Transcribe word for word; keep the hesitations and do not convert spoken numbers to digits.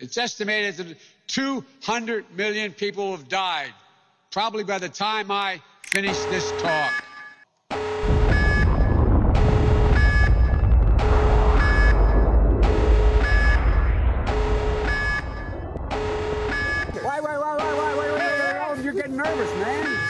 It's estimated that two hundred million people have died, probably by the time I finish this talk. Why, why, why, why, why, why, why, why, why, why, why, why, you're getting nervous, man.